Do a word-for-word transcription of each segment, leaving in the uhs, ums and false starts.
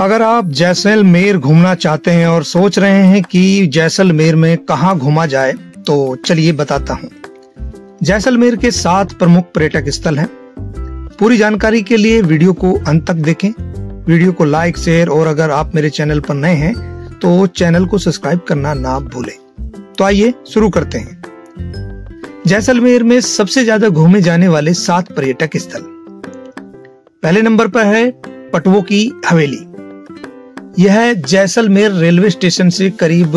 अगर आप जैसलमेर घूमना चाहते हैं और सोच रहे हैं कि जैसलमेर में कहाँ घूमा जाए, तो चलिए बताता हूँ। जैसलमेर के सात प्रमुख पर्यटक स्थल हैं। पूरी जानकारी के लिए वीडियो को अंत तक देखें। वीडियो को लाइक, शेयर और अगर आप मेरे चैनल पर नए हैं तो चैनल को सब्सक्राइब करना ना भूलें। तो आइए शुरू करते हैं। जैसलमेर में सबसे ज्यादा घूमे जाने वाले सात पर्यटक स्थल। पहले नंबर पर है पटवों की हवेली। यह जैसलमेर रेलवे स्टेशन से करीब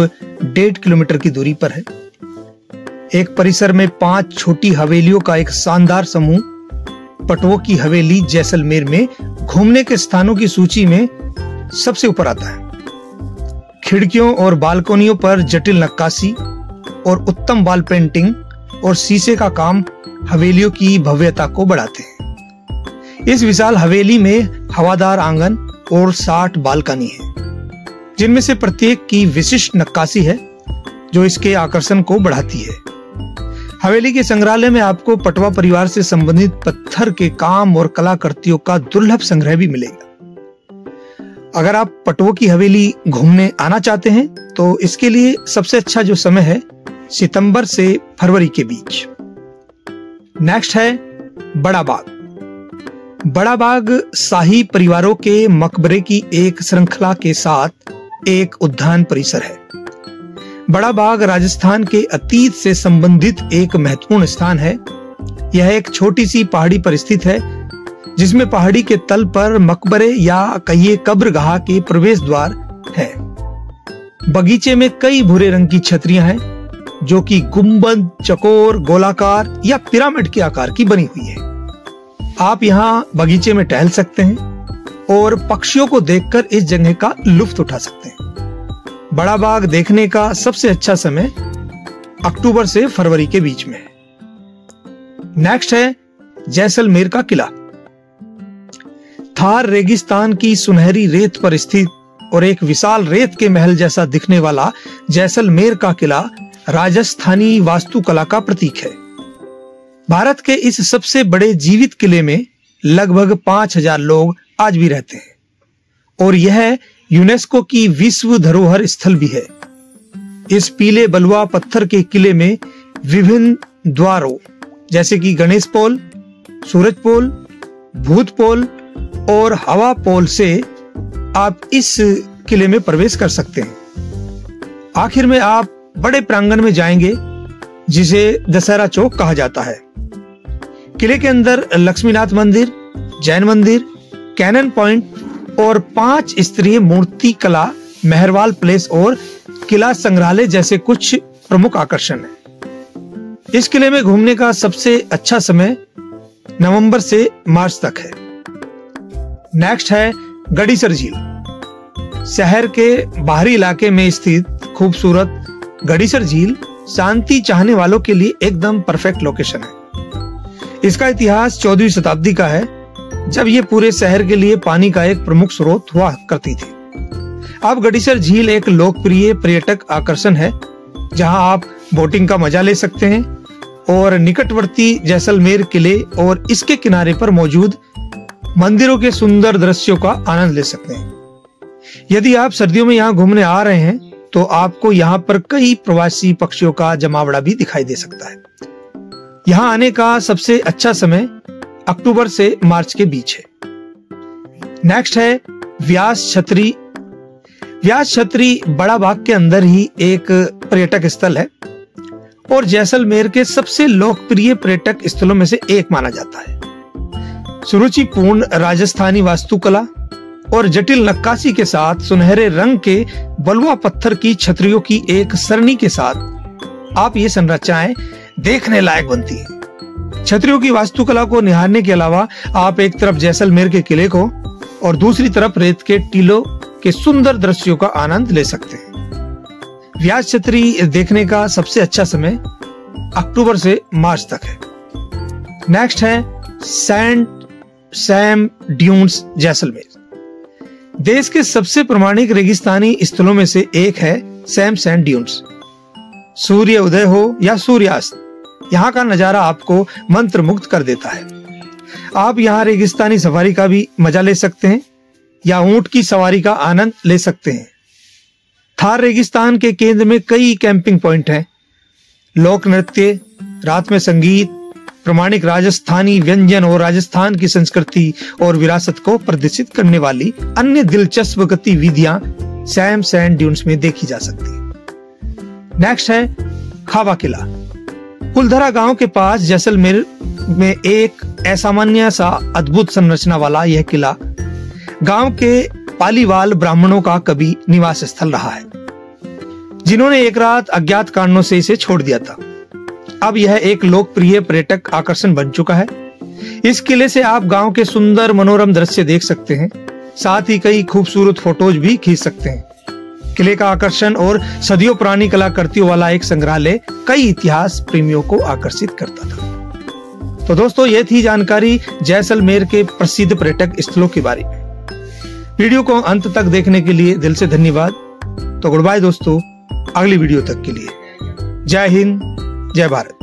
डेढ़ किलोमीटर की दूरी पर है। एक परिसर में पांच छोटी हवेलियों का एक शानदार समूह। पटवों की हवेली जैसलमेर में घूमने के स्थानों की सूची में सबसे ऊपर आता है। खिड़कियों और बालकोनियों पर जटिल नक्काशी और उत्तम वॉल पेंटिंग और शीशे का काम हवेलियों की भव्यता को बढ़ाते हैं। इस विशाल हवेली में हवादार आंगन और साठ बालकनी है, जिनमें से प्रत्येक की विशिष्ट नक्काशी है जो इसके आकर्षण को बढ़ाती है। हवेली के संग्रहालय में आपको पटवा परिवार से संबंधित पत्थर के काम और कलाकृतियों का दुर्लभ संग्रह भी मिलेगा। अगर आप पटवों की हवेली घूमने आना चाहते हैं तो इसके लिए सबसे अच्छा जो समय है सितंबर से फरवरी के बीच। नेक्स्ट है बड़ा बाग। बड़ा बाग शाही परिवारों के मकबरे की एक श्रृंखला के साथ एक उद्यान परिसर है। बड़ा बाग राजस्थान के अतीत से संबंधित एक महत्वपूर्ण स्थान है। यह एक छोटी सी पहाड़ी पर स्थित है, जिसमें पहाड़ी के तल पर मकबरे या कहिए कब्रगाह के प्रवेश द्वार है। बगीचे में कई भूरे रंग की छतरियां हैं जो कि गुंबद, चकोर, गोलाकार या पिरामिड के आकार की बनी हुई है। आप यहाँ बगीचे में टहल सकते हैं और पक्षियों को देखकर इस जगह का लुफ्त उठा सकते हैं। बड़ा बाग देखने का सबसे अच्छा समय अक्टूबर से फरवरी के बीच में है। नेक्स्ट है जैसलमेर का किला। थार रेगिस्तान की सुनहरी रेत पर स्थित और एक विशाल रेत के महल जैसा दिखने वाला जैसलमेर का किला राजस्थानी वास्तुकला का प्रतीक है। भारत के इस सबसे बड़े जीवित किले में लगभग पांच हजार लोग आज भी रहते हैं और यह यूनेस्को की विश्व धरोहर स्थल भी है। इस पीले बलुआ पत्थर के किले में विभिन्न द्वारों जैसे कि गणेश पोल, सूरज पोल, भूत पोल और हवा पोल से आप इस किले में प्रवेश कर सकते हैं। आखिर में आप बड़े प्रांगण में जाएंगे जिसे दशहरा चौक कहा जाता है। किले के अंदर लक्ष्मीनाथ मंदिर, जैन मंदिर, कैनन पॉइंट और पांच स्तरीय मूर्ति कला, मेहरवाल प्लेस और किला संग्रहालय जैसे कुछ प्रमुख आकर्षण हैं। इस किले में घूमने का सबसे अच्छा समय नवंबर से मार्च तक है। नेक्स्ट है गढ़ीसर झील। शहर के बाहरी इलाके में स्थित खूबसूरत गढ़ीसर झील शांति चाहने वालों के लिए एकदम परफेक्ट लोकेशन है। इसका इतिहास चौदहवीं शताब्दी का है, जब ये पूरे शहर के लिए पानी का एक प्रमुख स्रोत हुआ करती थी। अब गढ़ीसर झील एक लोकप्रिय पर्यटक आकर्षण है, जहां आप बोटिंग का मजा ले सकते हैं और निकटवर्ती जैसलमेर किले और इसके किनारे पर मौजूद मंदिरों के सुंदर दृश्यों का आनंद ले सकते हैं। यदि आप सर्दियों में यहाँ घूमने आ रहे हैं तो आपको यहाँ पर कई प्रवासी पक्षियों का जमावड़ा भी दिखाई दे सकता है। यहाँ आने का सबसे अच्छा समय अक्टूबर से मार्च के बीच है। नेक्स्ट है व्यास छतरी। व्यास छतरी बड़ा बाग के अंदर ही एक पर्यटक स्थल है और जैसलमेर के सबसे लोकप्रिय पर्यटक स्थलों में से एक माना जाता है। सुरुचिपूर्ण राजस्थानी वास्तुकला और जटिल नक्काशी के साथ सुनहरे रंग के बलुआ पत्थर की छतरियों की एक सरणी के साथ आप ये संरचनाएं देखने लायक बनती हैं। छतरियों की वास्तुकला को निहारने के अलावा आप एक तरफ जैसलमेर के किले को और दूसरी तरफ रेत के टीलों के सुंदर दृश्यों का आनंद ले सकते हैं। व्यास छतरी देखने का सबसे अच्छा समय अक्टूबर से मार्च तक है। नेक्स्ट है सैम सैंड ड्यून्स जैसलमेर। देश के सबसे प्रमाणिक रेगिस्तानी स्थलों में से एक है सैम सैंड ड्यून्स। सूर्य उदय हो या सूर्यास्त, यहाँ का नजारा आपको मंत्रमुग्ध कर देता है। आप यहाँ रेगिस्तानी सफारी का भी मजा ले सकते हैं या ऊंट की सवारी का आनंद ले सकते हैं। थार रेगिस्तान के केंद्र में कई कैंपिंग पॉइंट हैं। लोक नृत्य, रात में संगीत, प्रमाणिक राजस्थानी व्यंजन और राजस्थान की संस्कृति और विरासत को प्रदर्शित करने वाली अन्य दिलचस्प गतिविधियां सैम सैंड ड्यून्स में देखी जा सकती है। नेक्स्ट है खावा किला। कुलधरा गांव के पास जैसलमेर में एक असामान्य सा अद्भुत संरचना वाला यह किला गांव के पालीवाल ब्राह्मणों का कभी निवास स्थल रहा है, जिन्होंने एक रात अज्ञात कारणों से इसे छोड़ दिया था। अब यह एक लोकप्रिय पर्यटक आकर्षण बन चुका है। इस किले से आप गांव के सुंदर मनोरम दृश्य देख सकते हैं, साथ ही कई खूबसूरत फोटोज भी खींच सकते हैं। किले का आकर्षण और सदियों पुरानी कलाकृतियों वाला एक संग्रहालय कई इतिहास प्रेमियों को आकर्षित करता था। तो दोस्तों, ये थी जानकारी जैसलमेर के प्रसिद्ध पर्यटक स्थलों के बारे में। वीडियो को अंत तक देखने के लिए दिल से धन्यवाद। तो गुड बाय दोस्तों, अगली वीडियो तक के लिए जय हिंद, जय भारत।